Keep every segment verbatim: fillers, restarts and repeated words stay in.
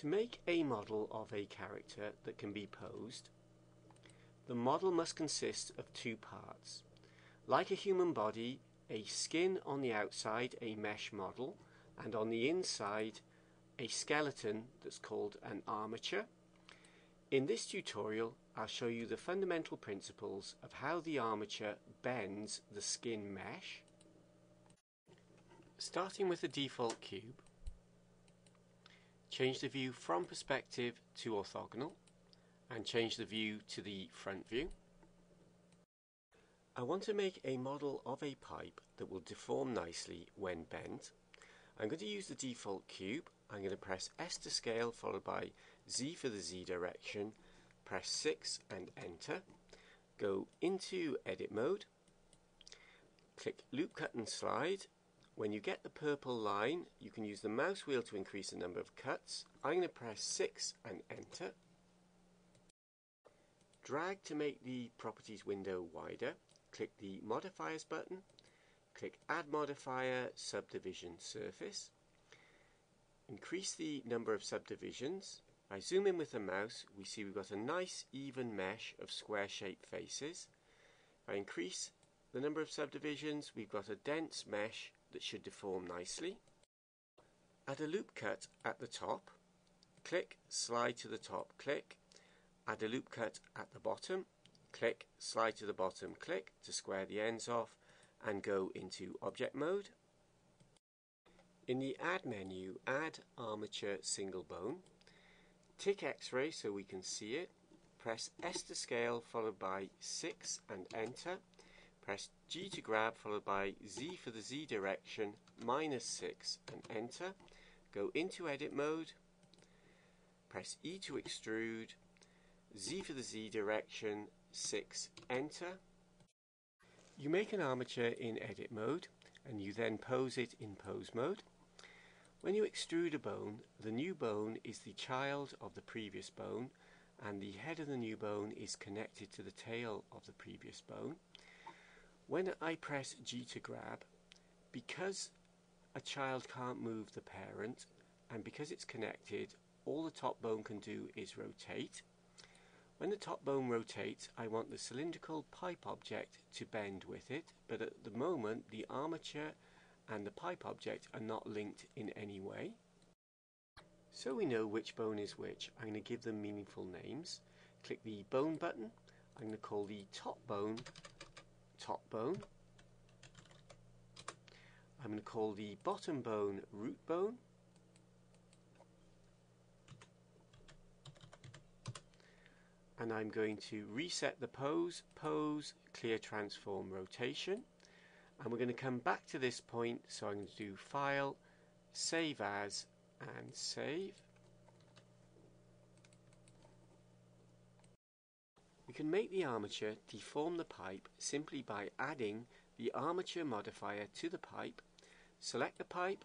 To make a model of a character that can be posed, the model must consist of two parts. Like a human body, a skin on the outside, a mesh model, and on the inside, a skeleton that's called an armature. In this tutorial, I'll show you the fundamental principles of how the armature bends the skin mesh. Starting with the default cube, change the view from perspective to orthogonal, and change the view to the front view. I want to make a model of a pipe that will deform nicely when bent. I'm going to use the default cube. I'm going to press S to scale, followed by Z for the Z direction, press six and enter. Go into edit mode, click loop cut and slide. When you get the purple line, you can use the mouse wheel to increase the number of cuts. I'm going to press six and enter. Drag to make the properties window wider. Click the modifiers button, click add modifier, subdivision surface. Increase the number of subdivisions. If I zoom in with the mouse, we see we've got a nice even mesh of square-shaped faces. If I increase the number of subdivisions, we've got a dense mesh that should deform nicely. Add a loop cut at the top, click, slide to the top, click. Add a loop cut at the bottom, click, slide to the bottom, click to square the ends off and go into object mode. In the add menu, add armature single bone, tick X-ray so we can see it, press S to scale followed by six and enter, press G to grab followed by Z for the Z direction, minus six and enter, go into edit mode, press E to extrude, Z for the Z direction, six, enter. You make an armature in edit mode and you then pose it in pose mode. When you extrude a bone, the new bone is the child of the previous bone and the head of the new bone is connected to the tail of the previous bone. When I press G to grab, because a child can't move the parent and because it's connected, all the top bone can do is rotate. When the top bone rotates, I want the cylindrical pipe object to bend with it, but at the moment the armature and the pipe object are not linked in any way. So we know which bone is which, I'm going to give them meaningful names. Click the bone button, I'm going to call the top bone, top bone. I'm going to call the bottom bone, root bone. And I'm going to reset the pose, pose, clear transform rotation. And we're going to come back to this point, so I'm going to do file, save as, and save. We can make the armature deform the pipe simply by adding the armature modifier to the pipe. Select the pipe,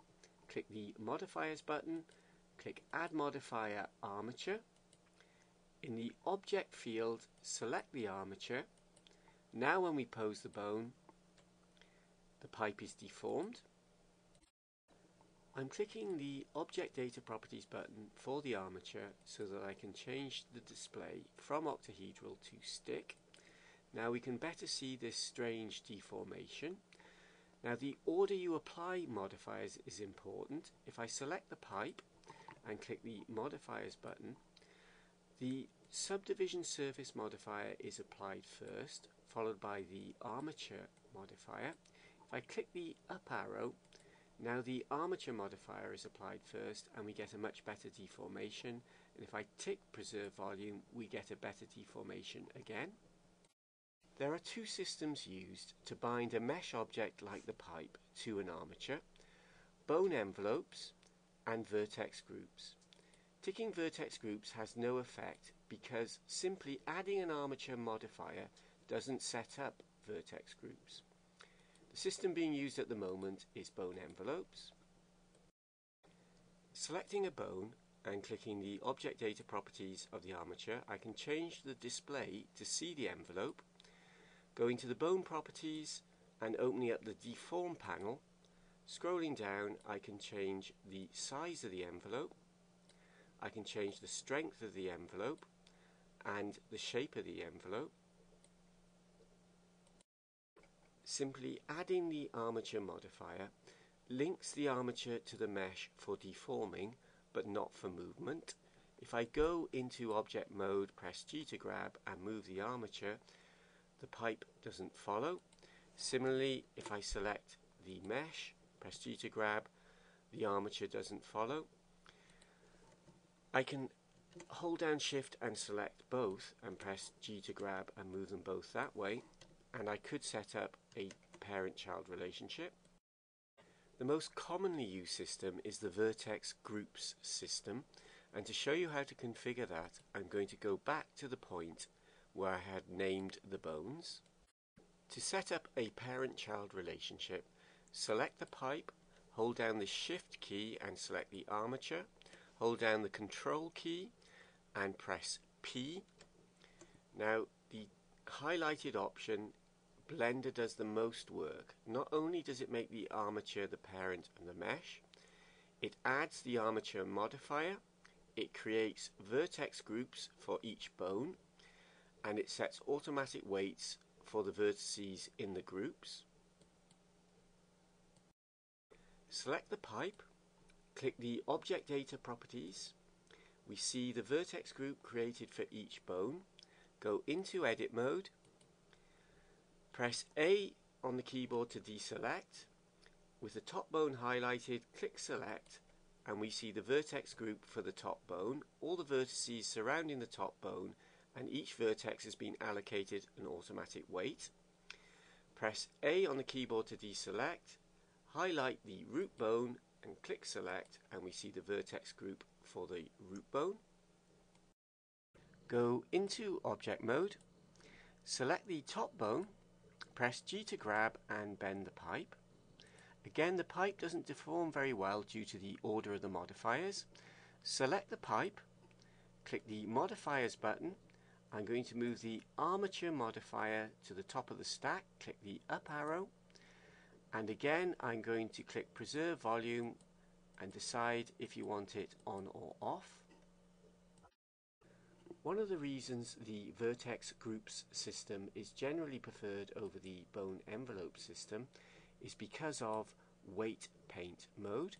click the modifiers button, click add modifier armature. In the object field, select the armature. Now when we pose the bone, the pipe is deformed. I'm clicking the Object Data Properties button for the armature so that I can change the display from octahedral to stick. Now we can better see this strange deformation. Now the order you apply modifiers is important. If I select the pipe and click the modifiers button, the subdivision surface modifier is applied first, followed by the armature modifier. If I click the up arrow, now the armature modifier is applied first and we get a much better deformation. And if I tick preserve volume, we get a better deformation again. There are two systems used to bind a mesh object like the pipe to an armature: bone envelopes and vertex groups. Ticking vertex groups has no effect because simply adding an armature modifier doesn't set up vertex groups. The system being used at the moment is bone envelopes. Selecting a bone and clicking the Object Data Properties of the armature, I can change the display to see the envelope. Going to the Bone Properties and opening up the Deform panel, scrolling down I can change the size of the envelope. I can change the strength of the envelope and the shape of the envelope. Simply adding the armature modifier links the armature to the mesh for deforming but not for movement. If I go into object mode, press G to grab and move the armature, the pipe doesn't follow. Similarly, if I select the mesh, press G to grab, the armature doesn't follow. I can hold down shift and select both and press G to grab and move them both that way, and I could set up a parent-child relationship. The most commonly used system is the vertex groups system, and to show you how to configure that, I'm going to go back to the point where I had named the bones. To set up a parent-child relationship, select the pipe, hold down the shift key and select the armature, hold down the control key and press P. Now the highlighted option, Blender does the most work. Not only does it make the armature the parent and the mesh, it adds the armature modifier, it creates vertex groups for each bone, and it sets automatic weights for the vertices in the groups. Select the pipe, click the Object Data properties. We see the vertex group created for each bone. Go into edit mode, press A on the keyboard to deselect. With the top bone highlighted, click select, and we see the vertex group for the top bone, all the vertices surrounding the top bone, and each vertex has been allocated an automatic weight. Press A on the keyboard to deselect, highlight the root bone and click select, and we see the vertex group for the root bone. Go into object mode, select the top bone, press G to grab and bend the pipe. Again, the pipe doesn't deform very well due to the order of the modifiers. Select the pipe, click the modifiers button. I'm going to move the armature modifier to the top of the stack, click the up arrow, and again I'm going to click preserve volume and decide if you want it on or off. One of the reasons the vertex groups system is generally preferred over the bone envelope system is because of weight paint mode.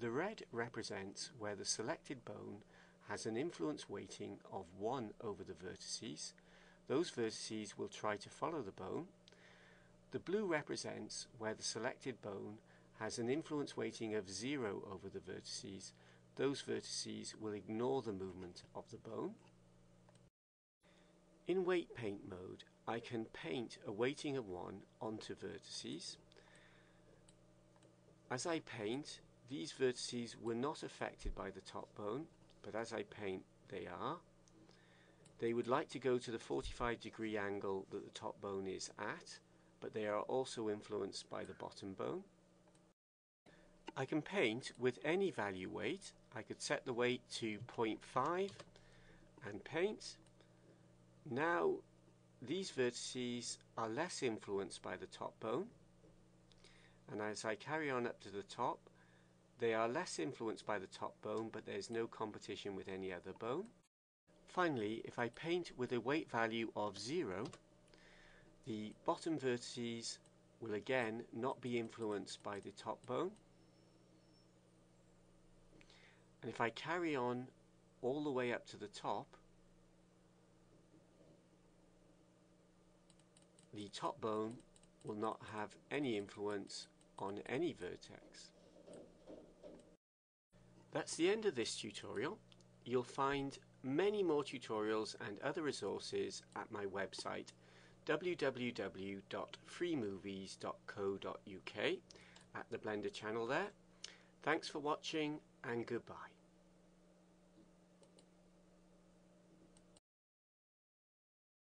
The red represents where the selected bone has an influence weighting of one over the vertices. Those vertices will try to follow the bone. The blue represents where the selected bone has an influence weighting of zero over the vertices. Those vertices will ignore the movement of the bone. In weight paint mode, I can paint a weighting of one onto vertices. As I paint, these vertices were not affected by the top bone, but as I paint, they are. They would like to go to the forty-five degree angle that the top bone is at, but they are also influenced by the bottom bone. I can paint with any value weight. I could set the weight to zero point five and paint. Now these vertices are less influenced by the top bone, and as I carry on up to the top, they are less influenced by the top bone, but there's no competition with any other bone. Finally, if I paint with a weight value of zero, the bottom vertices will again not be influenced by the top bone. And if I carry on all the way up to the top, the top bone will not have any influence on any vertex. That's the end of this tutorial. You'll find many more tutorials and other resources at my website w w w dot free movies dot co dot u k at the Blender channel there. Thanks for watching, and goodbye.